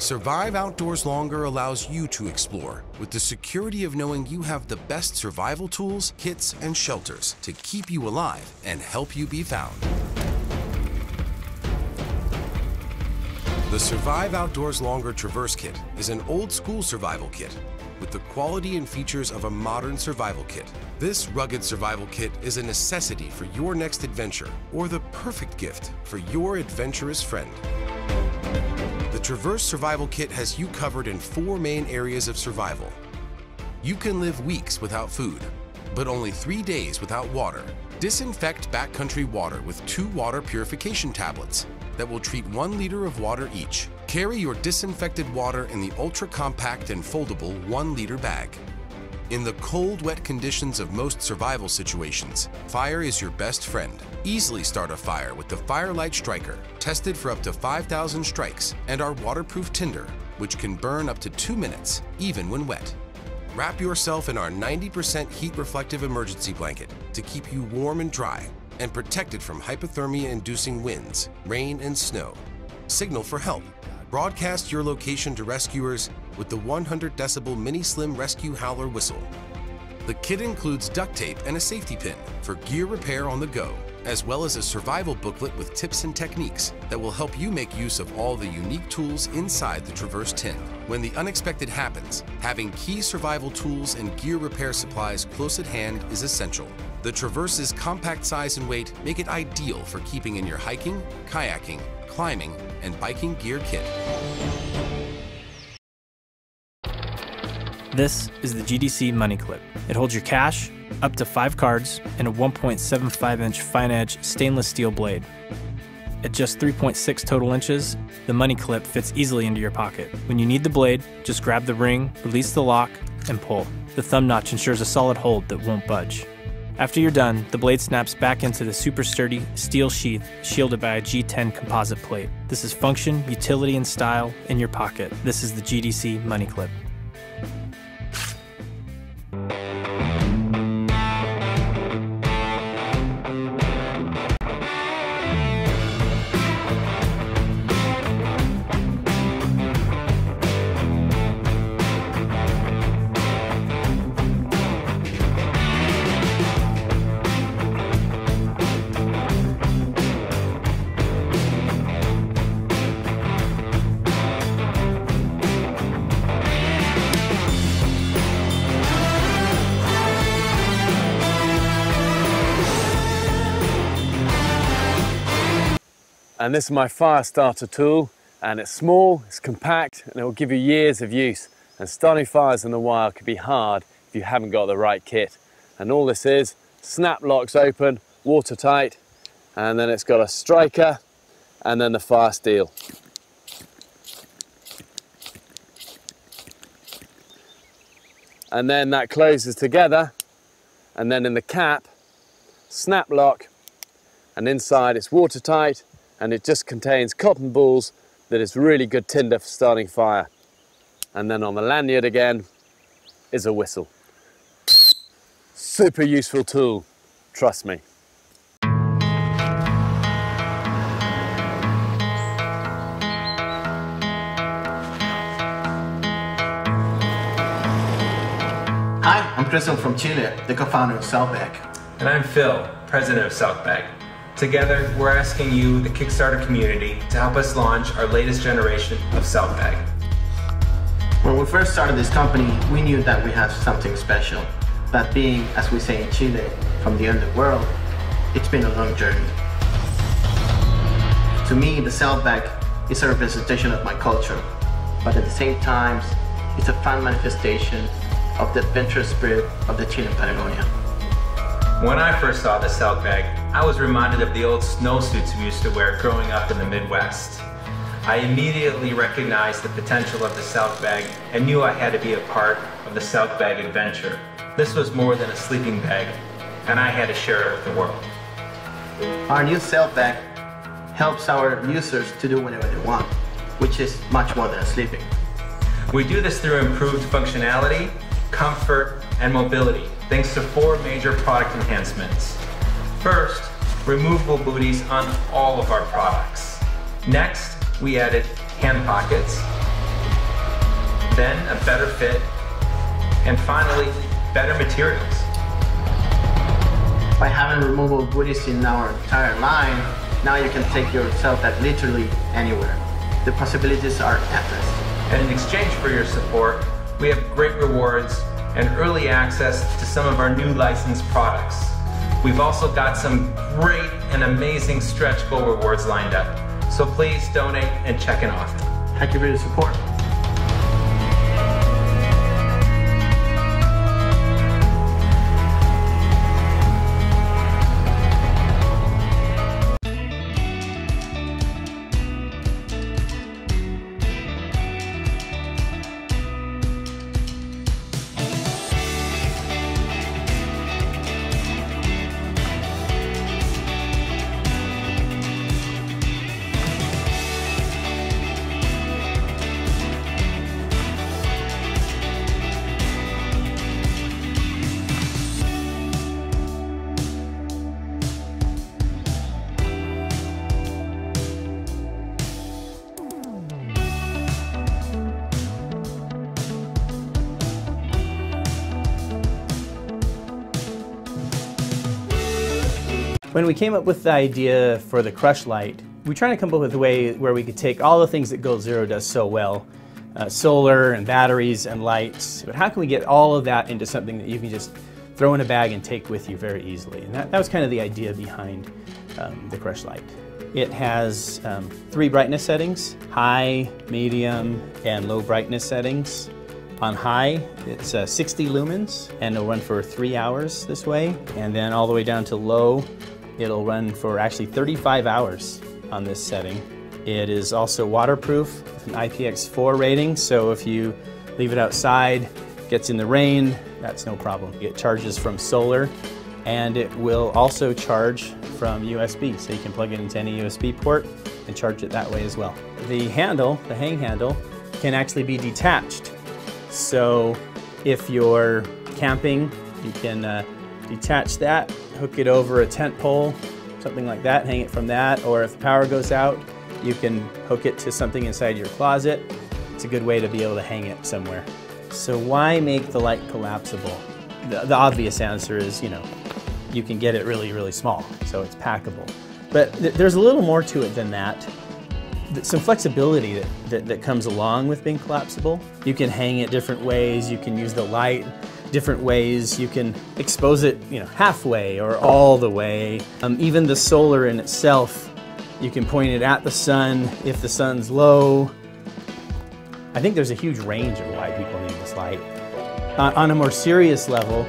Survive Outdoors Longer allows you to explore with the security of knowing you have the best survival tools, kits, and shelters to keep you alive and help you be found. The Survive Outdoors Longer Traverse Kit is an old-school survival kit with the quality and features of a modern survival kit. This rugged survival kit is a necessity for your next adventure or the perfect gift for your adventurous friend. The Traverse Survival Kit has you covered in 4 main areas of survival. You can live weeks without food, but only 3 days without water. Disinfect backcountry water with 2 water purification tablets that will treat 1 liter of water each. Carry your disinfected water in the ultra-compact and foldable 1-liter bag. In the cold, wet conditions of most survival situations, fire is your best friend. Easily start a fire with the Firelight Striker, tested for up to 5,000 strikes, and our waterproof tinder, which can burn up to 2 minutes, even when wet. Wrap yourself in our 90% heat-reflective emergency blanket to keep you warm and dry, and protected from hypothermia-inducing winds, rain, and snow. Signal for help. Broadcast your location to rescuers with the 100 decibel mini slim rescue howler whistle. The kit includes duct tape and a safety pin for gear repair on the go, as well as a survival booklet with tips and techniques that will help you make use of all the unique tools inside the Traverse Tin. When the unexpected happens, having key survival tools and gear repair supplies close at hand is essential. The Traverse's compact size and weight make it ideal for keeping in your hiking, kayaking, climbing, and biking gear kit. This is the GDC Money Clip. It holds your cash, up to 5 cards, and a 1.75-inch fine-edge stainless steel blade. At just 3.6 total inches, the Money Clip fits easily into your pocket. When you need the blade, just grab the ring, release the lock, and pull. The thumb notch ensures a solid hold that won't budge. After you're done, the blade snaps back into the super sturdy steel sheath shielded by a G10 composite plate. This is function, utility, and style in your pocket. This is the GDC Money Clip. And this is my fire starter tool, and it's small, it's compact, and it will give you years of use. And starting fires in the wild can be hard if you haven't got the right kit. And all this is, snap locks open, watertight, and then it's got a striker, and then the fire steel. And then that closes together, and then in the cap, snap lock, and inside it's watertight, and it just contains cotton balls that is really good tinder for starting fire. And then on the lanyard again is a whistle. Super useful tool, trust me. Hi, I'm Crystal from Chile, the co-founder of Selk'bag. And I'm Phil, president of Selk'bag. Together, we're asking you, the Kickstarter community, to help us launch our latest generation of Selk'bag. When we first started this company, we knew that we had something special. That being, as we say in Chile, from the underworld, it's been a long journey. To me, the Selk'bag is a representation of my culture, but at the same time, it's a fun manifestation of the adventurous spirit of the Chilean Patagonia. When I first saw the Selk'bag, I was reminded of the old snowsuits we used to wear growing up in the Midwest. I immediately recognized the potential of the Selk'bag and knew I had to be a part of the Selk'bag adventure. This was more than a sleeping bag, and I had to share it with the world. Our new Selk'bag helps our users to do whatever they want, which is much more than sleeping. We do this through improved functionality, comfort, and mobility, thanks to 4 major product enhancements. First, removable booties on all of our products. Next, we added hand pockets. then a better fit, and finally, better materials. By having removable buoys in our entire line, now you can take your sail at literally anywhere. The possibilities are endless. And in exchange for your support, we have great rewards and early access to some of our new licensed products. We've also got some great and amazing stretch goal rewards lined up. So please donate and check it off. Thank you for your support. When we came up with the idea for the Crush Light, we tried to come up with a way where we could take all the things that Goal Zero does so well, solar and batteries and lights, but how can we get all of that into something that you can just throw in a bag and take with you very easily? And that was kind of the idea behind the Crush Light. It has three brightness settings, high, medium, and low brightness settings. On high, it's 60 lumens, and it'll run for 3 hours this way, and then all the way down to low, it'll run for actually 35 hours on this setting. It is also waterproof with an IPX4 rating, so if you leave it outside, gets in the rain, that's no problem. It charges from solar, and it will also charge from USB, so you can plug it into any USB port and charge it that way as well. The handle, the hang handle, can actually be detached. So if you're camping, you can detach that, hook it over a tent pole, something like that, hang it from that, or if the power goes out, you can hook it to something inside your closet. It's a good way to be able to hang it somewhere. So why make the light collapsible? The obvious answer is, you know, you can get it really, really small, so it's packable. But there's a little more to it than that. Some flexibility that comes along with being collapsible. You can hang it different ways, you can use the light different ways, you can expose it, you know, halfway or all the way. Even the solar in itself, you can point it at the sun if the sun's low. I think there's a huge range of why people need this light. On a more serious level,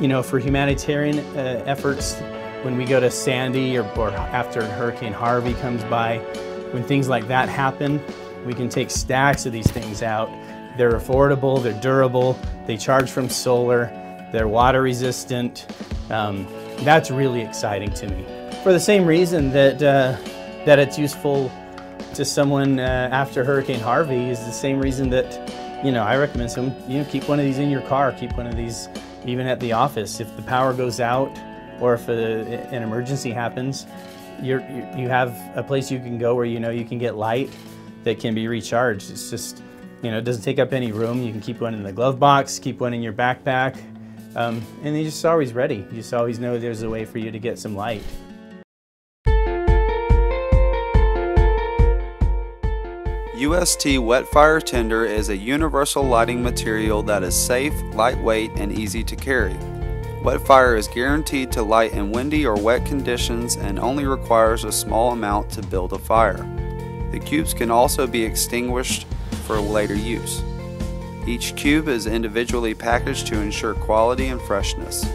you know, for humanitarian efforts, when we go to Sandy or after Hurricane Harvey comes by, when things like that happen, we can take stacks of these things out. They're affordable, they're durable, they charge from solar, they're water resistant. That's really exciting to me. For the same reason that, that it's useful to someone after Hurricane Harvey is the same reason that, you know, I recommend someone, you know, keep one of these in your car, keep one of these even at the office. If the power goes out, or if an emergency happens, you have a place you can go where you know you can get light that can be recharged. It's just, you know, it doesn't take up any room. You can keep one in the glove box, keep one in your backpack, and you're just always ready. You just always know there's a way for you to get some light. UST WetFire Tinder is a universal lighting material that is safe, lightweight, and easy to carry. WetFire is guaranteed to light in windy or wet conditions and only requires a small amount to build a fire. The cubes can also be extinguished for later use. Each cube is individually packaged to ensure quality and freshness.